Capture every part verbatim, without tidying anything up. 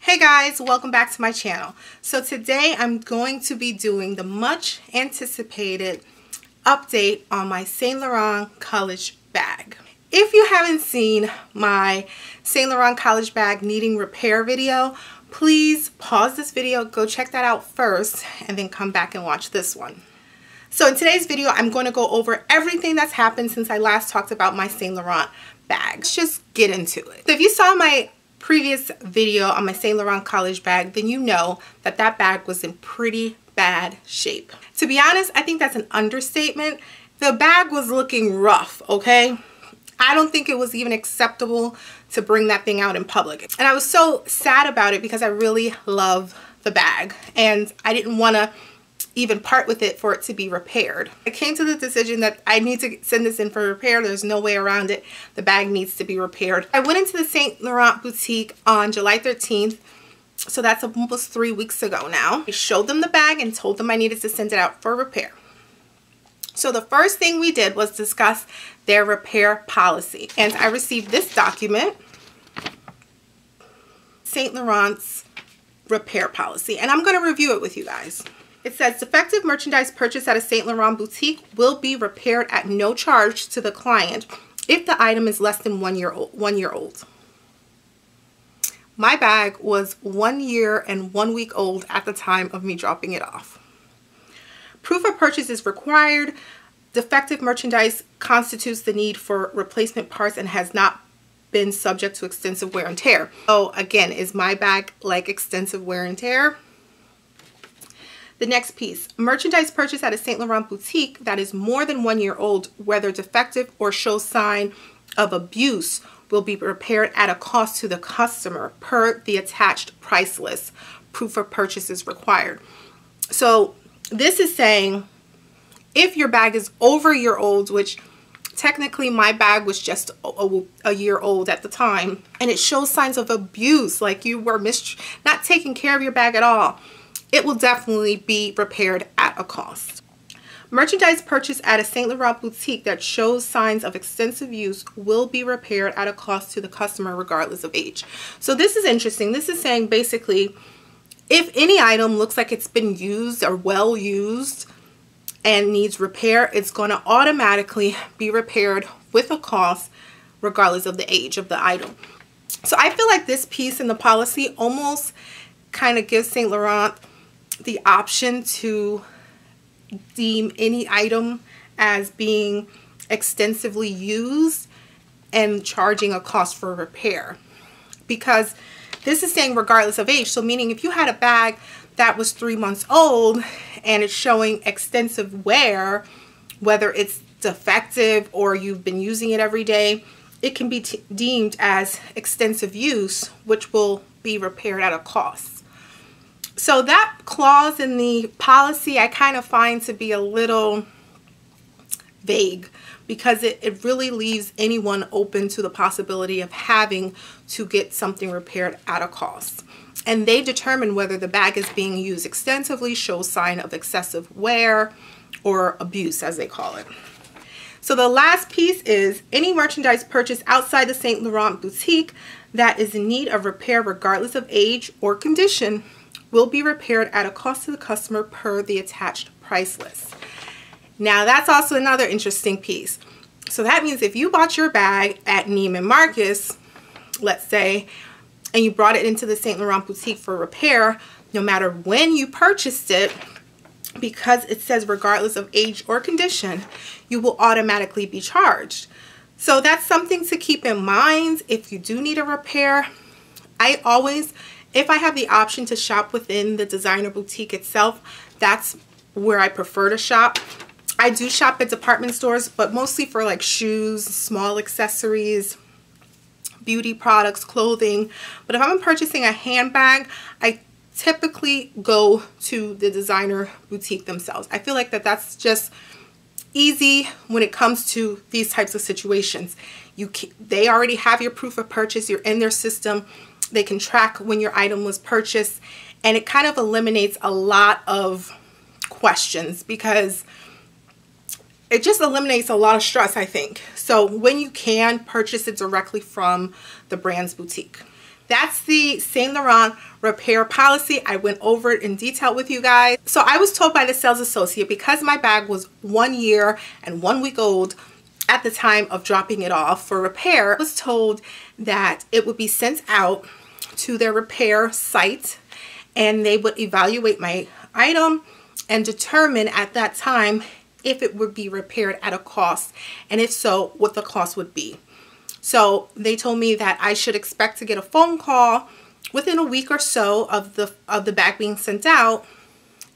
Hey guys, welcome back to my channel. So today I'm going to be doing the much anticipated update on my Saint Laurent college bag. If you haven't seen my Saint Laurent college bag needing repair video, please pause this video, go check that out first, and then come back and watch this one. So in today's video, I'm going to go over everything that's happened since I last talked about my Saint Laurent bag. Let's just get into it. So if you saw my previous video on my Saint Laurent college bag, then you know that that bag was in pretty bad shape. To be honest, I think that's an understatement. The bag was looking rough, okay? I don't think it was even acceptable to bring that thing out in public. And I was so sad about it because I really love the bag and I didn't want to even part with it for it to be repaired. I came to the decision that I need to send this in for repair. There's no way around it. The bag needs to be repaired. I went into the Saint Laurent boutique on July thirteenth, so that's almost three weeks ago now. I showed them the bag and told them I needed to send it out for repair. So the first thing we did was discuss their repair policy, and I received this document, Saint Laurent's repair policy, and I'm going to review it with you guys. It says, defective merchandise purchased at a Saint Laurent boutique will be repaired at no charge to the client if the item is less than one year old. One year old. My bag was one year and one week old at the time of me dropping it off. Proof of purchase is required. Defective merchandise constitutes the need for replacement parts and has not been subject to extensive wear and tear. So again, is my bag like extensive wear and tear? The next piece, merchandise purchased at a Saint Laurent boutique that is more than one year old, whether defective or shows sign of abuse, will be repaired at a cost to the customer per the attached price list. Proof of purchase is required. So this is saying if your bag is over a year old, which technically my bag was just a, a year old at the time, and it shows signs of abuse, like you were mis- not taking care of your bag at all, it will definitely be repaired at a cost. Merchandise purchased at a Saint Laurent boutique that shows signs of extensive use will be repaired at a cost to the customer regardless of age. So this is interesting. This is saying basically if any item looks like it's been used or well used and needs repair, it's going to automatically be repaired with a cost regardless of the age of the item. So I feel like this piece in the policy almost kind of gives Saint Laurent the option to deem any item as being extensively used and charging a cost for repair, because this is saying regardless of age. So meaning if you had a bag that was three months old and it's showing extensive wear, whether it's defective or you've been using it every day, it can be t- deemed as extensive use, which will be repaired at a cost. So that clause in the policy I kind of find to be a little vague, because it, it really leaves anyone open to the possibility of having to get something repaired at a cost. And they determine whether the bag is being used extensively, shows sign of excessive wear or abuse as they call it. So the last piece is any merchandise purchased outside the Saint Laurent boutique that is in need of repair regardless of age or condition will be repaired at a cost to the customer per the attached price list. Now that's also another interesting piece. So that means if you bought your bag at Neiman Marcus, let's say, and you brought it into the Saint Laurent boutique for repair, no matter when you purchased it, because it says regardless of age or condition, you will automatically be charged. So that's something to keep in mind if you do need a repair. I always, if I have the option to shop within the designer boutique itself, that's where I prefer to shop. I do shop at department stores, but mostly for like shoes, small accessories, beauty products, clothing. But if I'm purchasing a handbag, I typically go to the designer boutique themselves. I feel like that that's just easy when it comes to these types of situations. You can, they already have your proof of purchase, you're in their system. They can track when your item was purchased, and it kind of eliminates a lot of questions because it just eliminates a lot of stress, I think. So when you can, purchase it directly from the brand's boutique. That's the Saint Laurent repair policy. I went over it in detail with you guys. So I was told by the sales associate, because my bag was one year and one week old at the time of dropping it off for repair, I was told that it would be sent out to their repair site and they would evaluate my item and determine at that time if it would be repaired at a cost, and if so, what the cost would be. So they told me that I should expect to get a phone call within a week or so of the of the bag being sent out,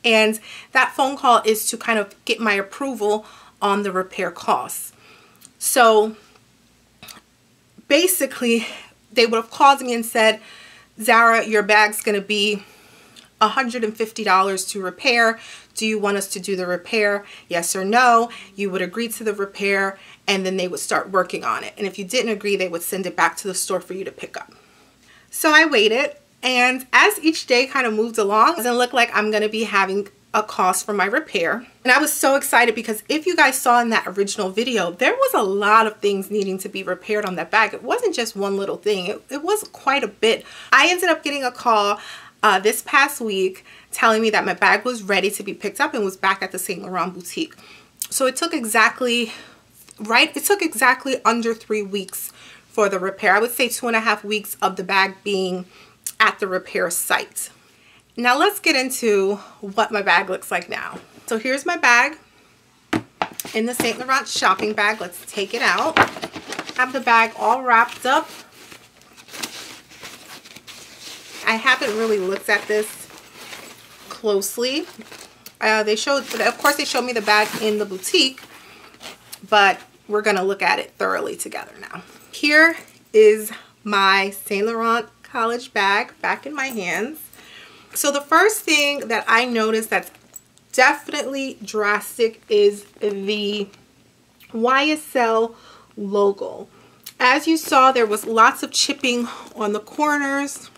and that phone call is to kind of get my approval on the repair costs. So basically, they would have called me and said, Zara, your bag's going to be one hundred fifty dollars to repair. Do you want us to do the repair? Yes or no? You would agree to the repair, and then they would start working on it. And if you didn't agree, they would send it back to the store for you to pick up. So I waited, and as each day kind of moved along, it doesn't look like I'm going to be having a cost for my repair. And I was so excited because if you guys saw in that original video, there was a lot of things needing to be repaired on that bag. It wasn't just one little thing. It, it was quite a bit. I ended up getting a call Uh, this past week telling me that my bag was ready to be picked up and was back at the Saint Laurent boutique. So it took exactly, right, it took exactly under three weeks for the repair. I would say two and a half weeks of the bag being at the repair site. Now let's get into what my bag looks like now. So here's my bag in the Saint Laurent shopping bag. Let's take it out. I have the bag all wrapped up. I haven't really looked at this closely. Uh, they showed, of course they showed me the bag in the boutique, but we're gonna look at it thoroughly together now. Here is my Saint Laurent college bag back in my hands. So the first thing that I noticed that's definitely drastic is the Y S L logo. As you saw, there was lots of chipping on the corners,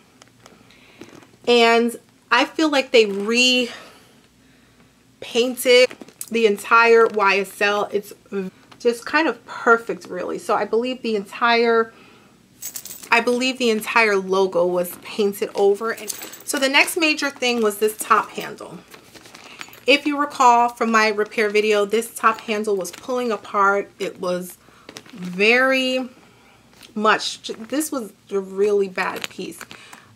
and I feel like they repainted the entire Y S L. It's just kind of perfect, really. So I believe the entire, I believe the entire logo was painted over. And so the next major thing was this top handle. If you recall from my repair video, this top handle was pulling apart. It was very much, this was a really bad piece.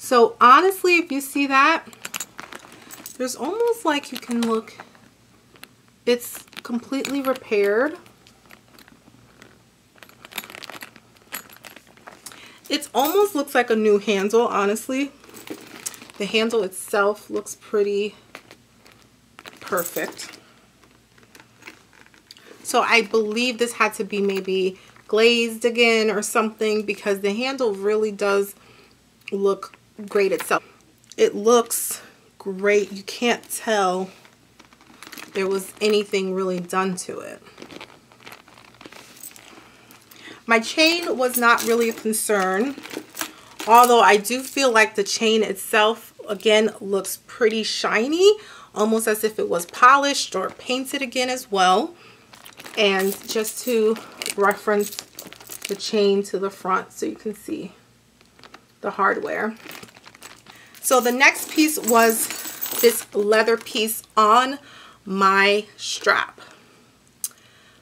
So honestly, if you see that, there's almost like you can look, it's completely repaired. It almost looks like a new handle, honestly. The handle itself looks pretty perfect. So I believe this had to be maybe glazed again or something, because the handle really does look great itself. It looks great. You can't tell there was anything really done to it. My chain was not really a concern, although I do feel like the chain itself again looks pretty shiny, almost as if it was polished or painted again as well. And just to reference the chain to the front so you can see the hardware. So the next piece was this leather piece on my strap.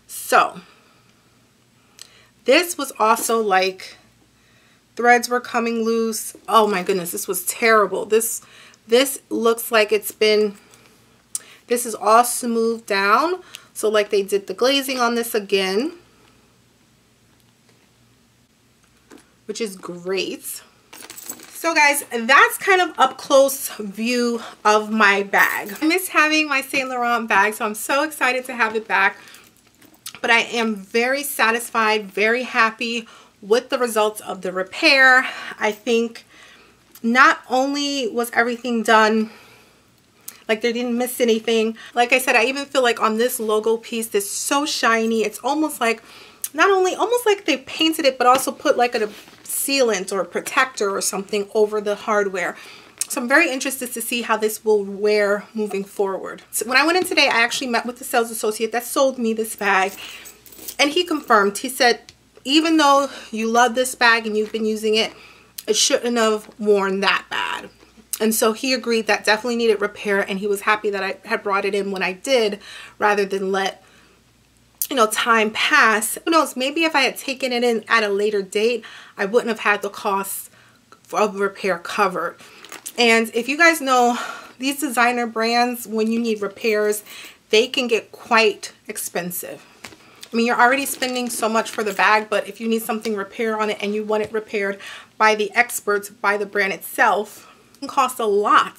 So this was also like threads were coming loose. Oh my goodness, this was terrible. This this looks like it's been, this is all smoothed down. So like they did the glazing on this again, which is great. So guys, that's kind of up close view of my bag. I miss having my Saint Laurent bag, so I'm so excited to have it back. But I am very satisfied, very happy with the results of the repair. I think not only was everything done, like they didn't miss anything. Like I said, I even feel like on this logo piece, it's so shiny. It's almost like, not only almost like they painted it, but also put like a sealant or protector or something over the hardware. So I'm very interested to see how this will wear moving forward. So when I went in today, I actually met with the sales associate that sold me this bag, and he confirmed, he said, even though you love this bag and you've been using it, It shouldn't have worn that bad. And so he agreed that definitely needed repair, and he was happy that I had brought it in when I did, rather than let, you know, time pass. Who knows, maybe if I had taken it in at a later date, I wouldn't have had the cost of repair covered. And if you guys know, these designer brands, when you need repairs, they can get quite expensive. I mean, you're already spending so much for the bag, but if you need something repaired on it and you want it repaired by the experts, by the brand itself, it can cost a lot.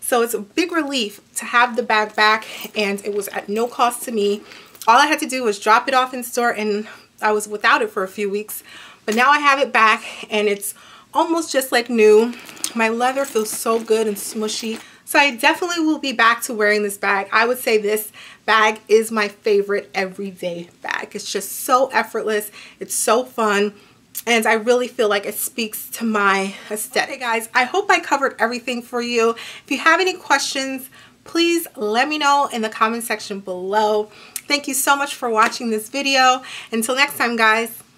So it's a big relief to have the bag back, and it was at no cost to me. All I had to do was drop it off in store, and I was without it for a few weeks. But now I have it back, and it's almost just like new. My leather feels so good and smushy. So I definitely will be back to wearing this bag. I would say this bag is my favorite everyday bag. It's just so effortless. It's so fun. And I really feel like it speaks to my aesthetic. Okay, guys, I hope I covered everything for you. If you have any questions, please let me know in the comment section below. Thank you so much for watching this video. Until next time, guys.